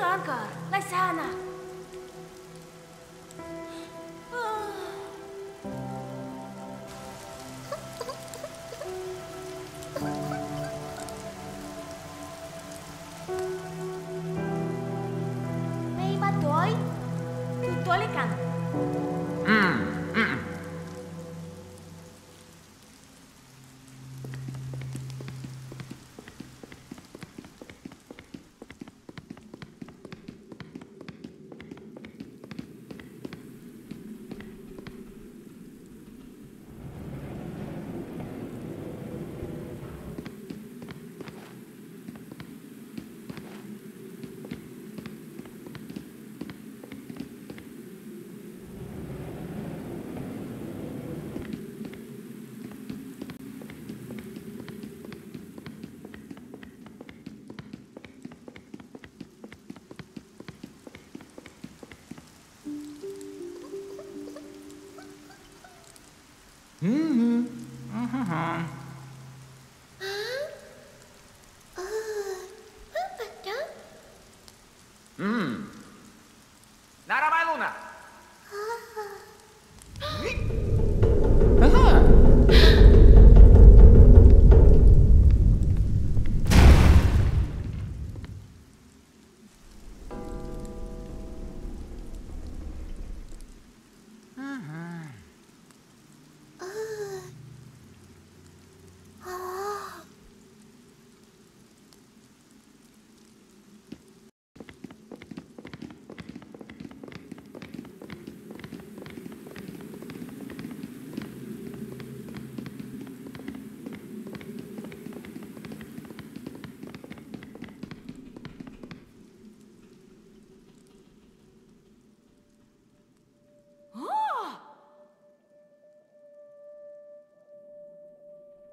Langgar, Lysana.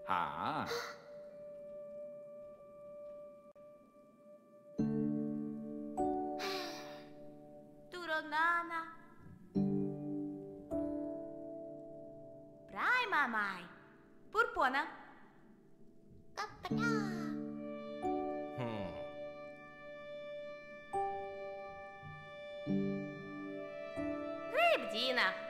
Ah. Turonana. Prima mai. Purpona. Kapana. Рыбдина.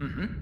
Mm-hmm.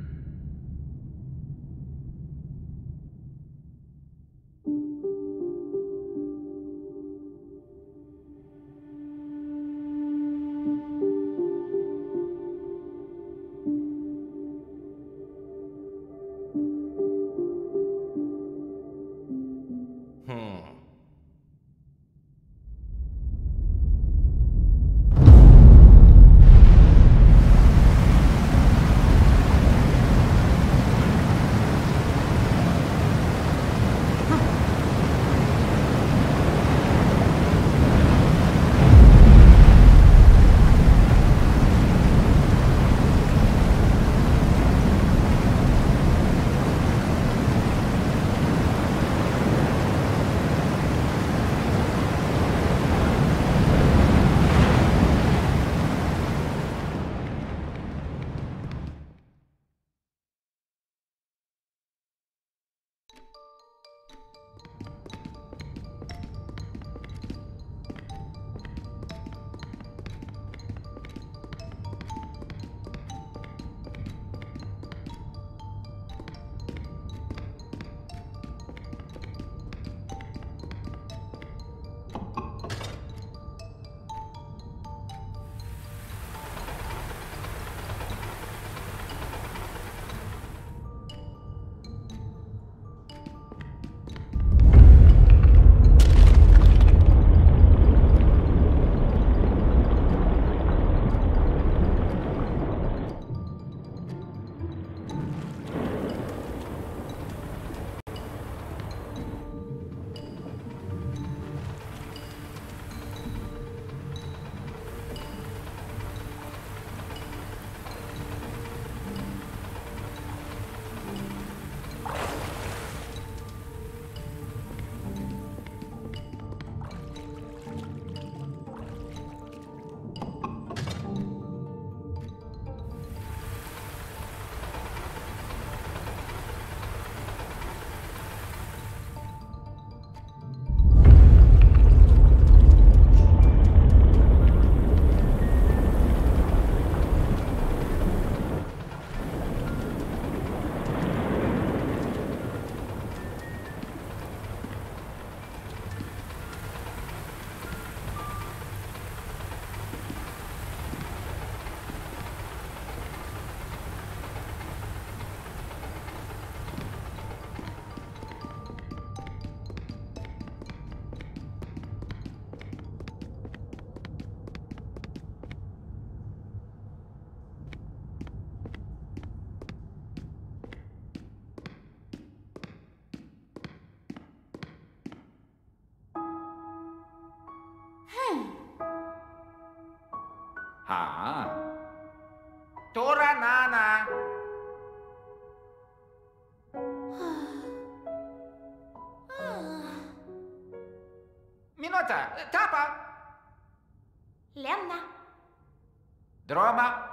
Nana. Minuta, tapa. Lemna. Droma.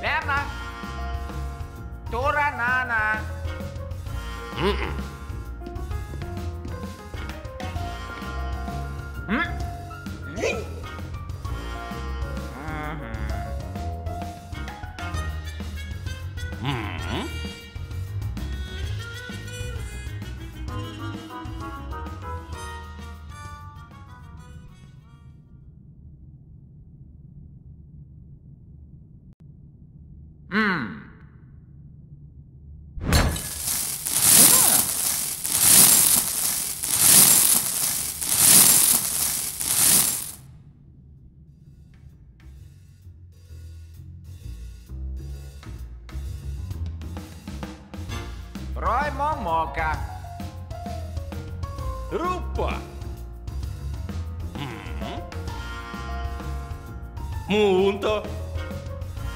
Lana, Tora Nana. Roy Momoka Rupa Munto Lana.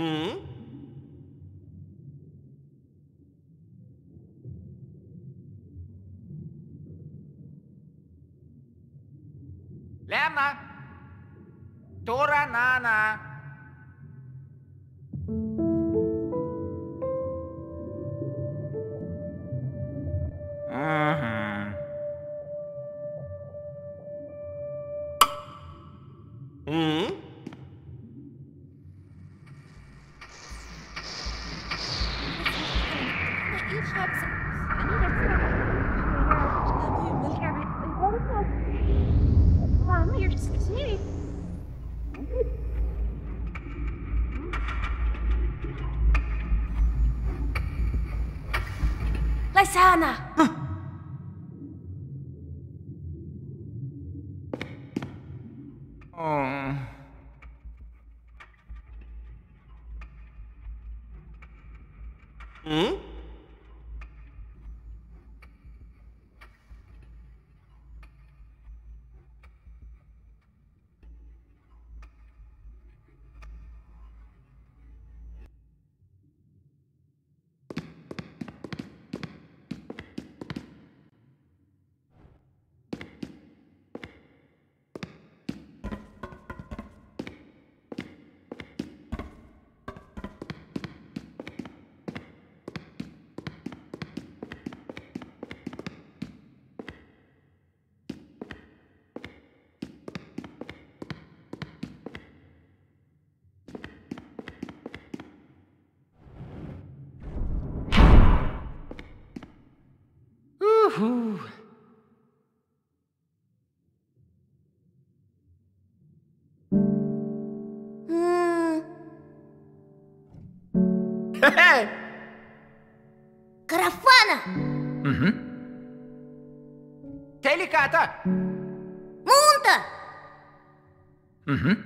Mm-hmm. Lana, Tora Nana. Ooh. Carovana. Mm-hmm. Delicata. Munta. Mm-hmm.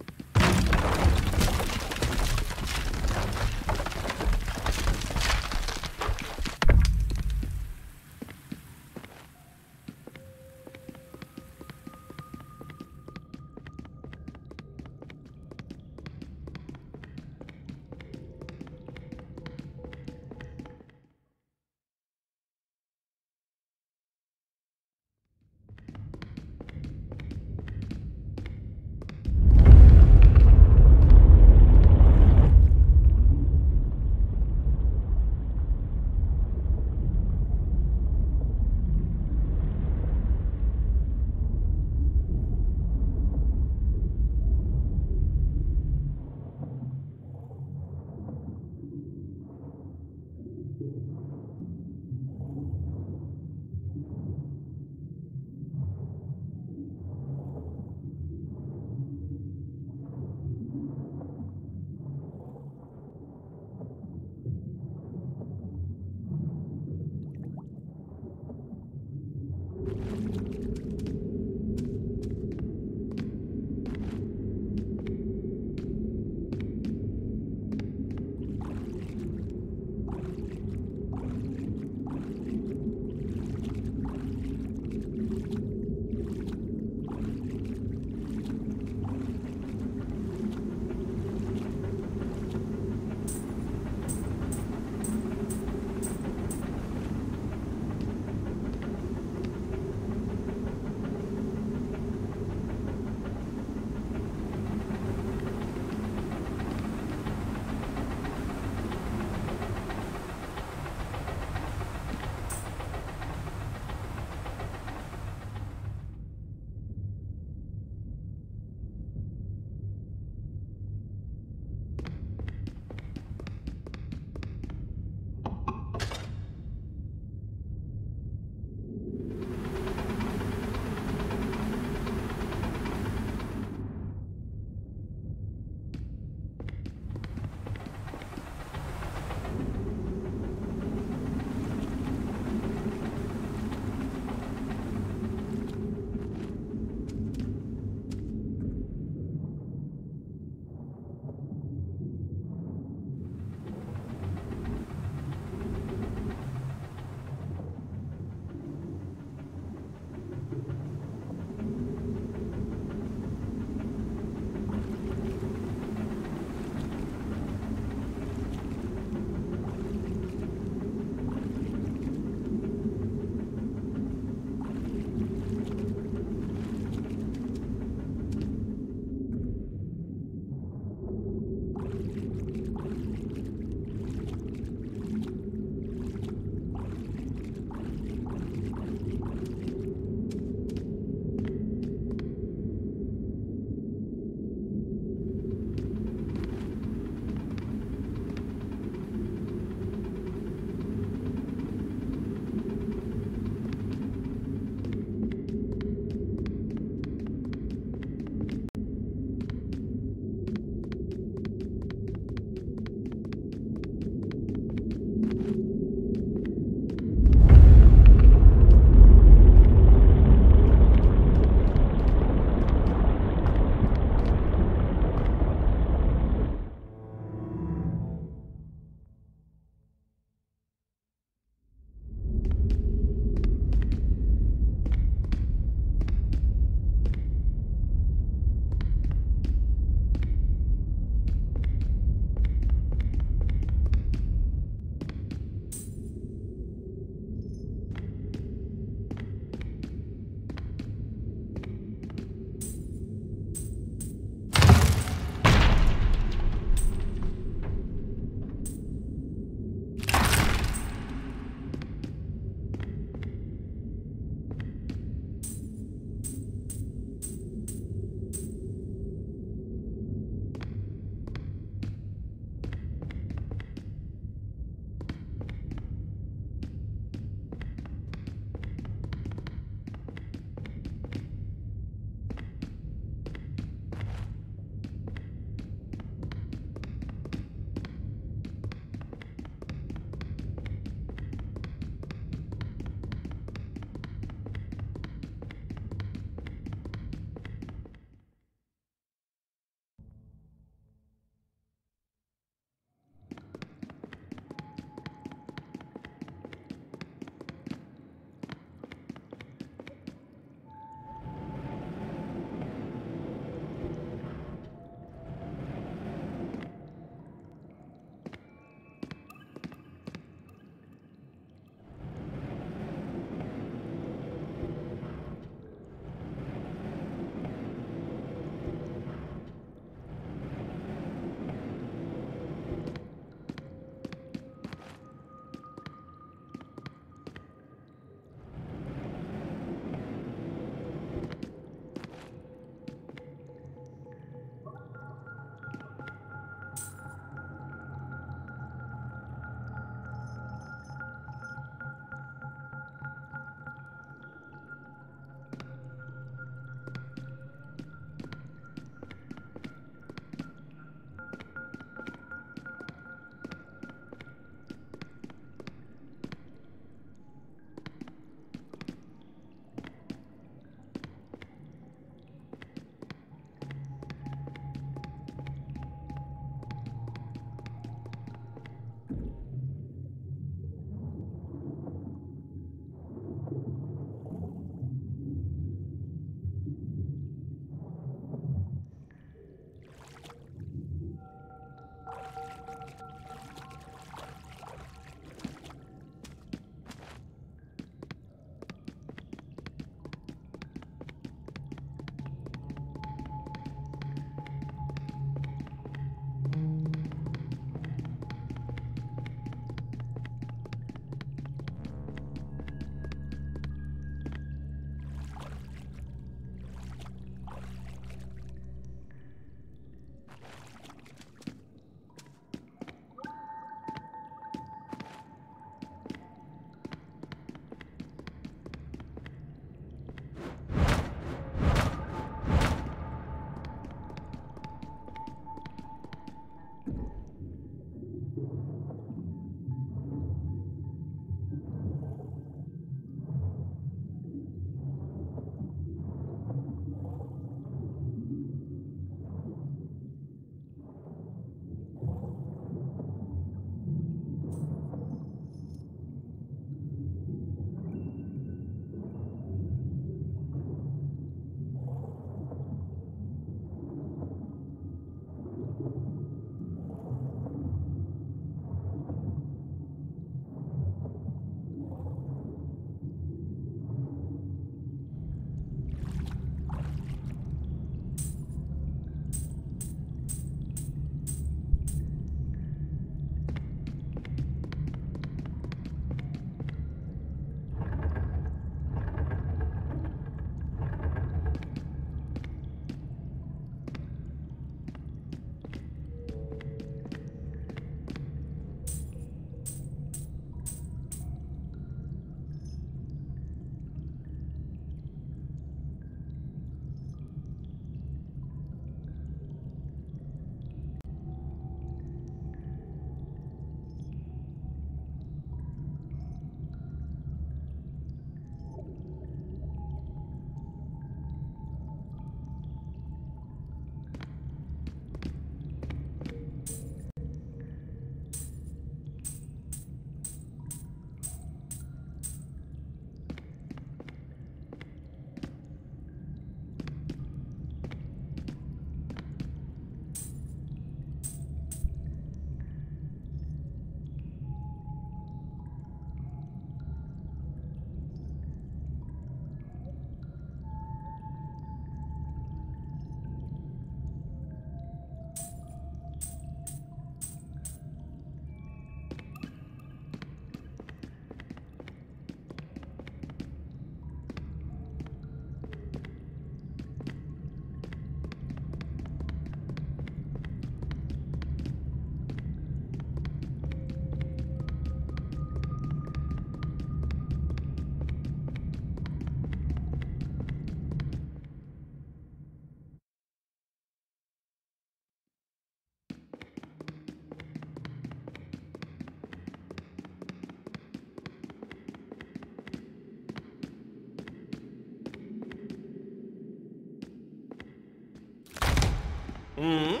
Mm-hmm.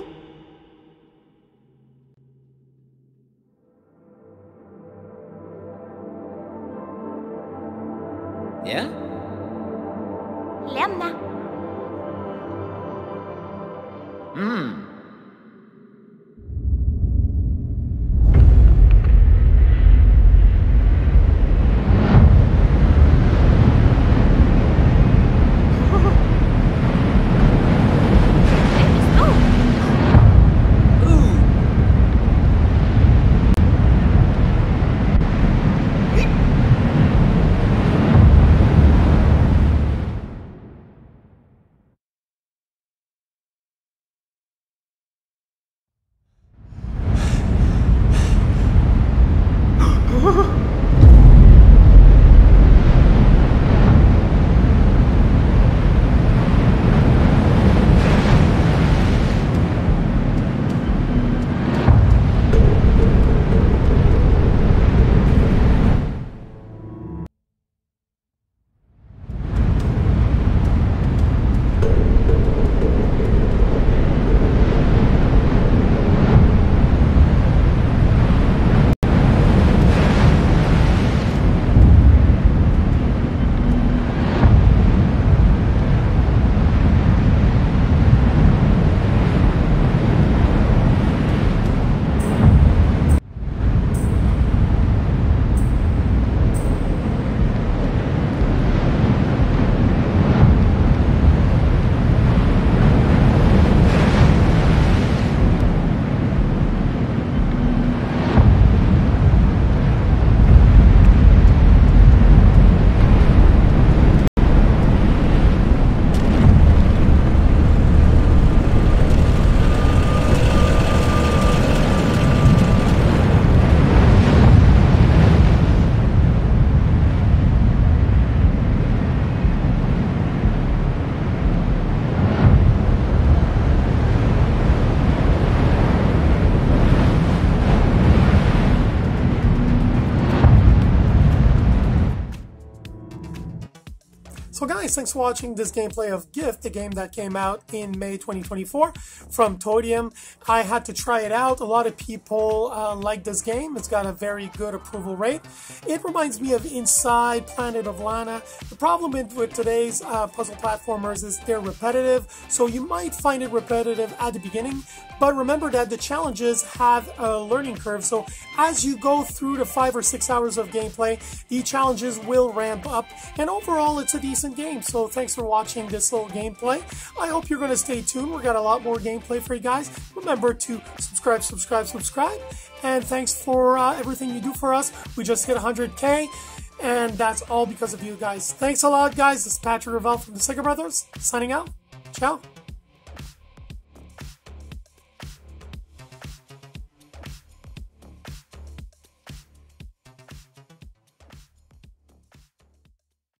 Yeah? Lama. Mm. So guys, thanks for watching this gameplay of Gift, the game that came out in May 2024 from Todium. I had to try it out. A lot of people like this game. It's got a very good approval rate. It reminds me of Inside, Planet of Lana. The problem with today's puzzle platformers is they're repetitive, so you might find it repetitive at the beginning, but remember that the challenges have a learning curve, so as you go through the 5 or 6 hours of gameplay, the challenges will ramp up, and overall it's a decent game. So thanks for watching this little gameplay. I hope you're going to stay tuned. We've got a lot more gameplay for you guys. Remember to subscribe, and thanks for everything you do for us. We just hit 100K, and that's all because of you guys. Thanks a lot, guys. This is Patrick Rivelle from the Sega Brothers signing out. Ciao.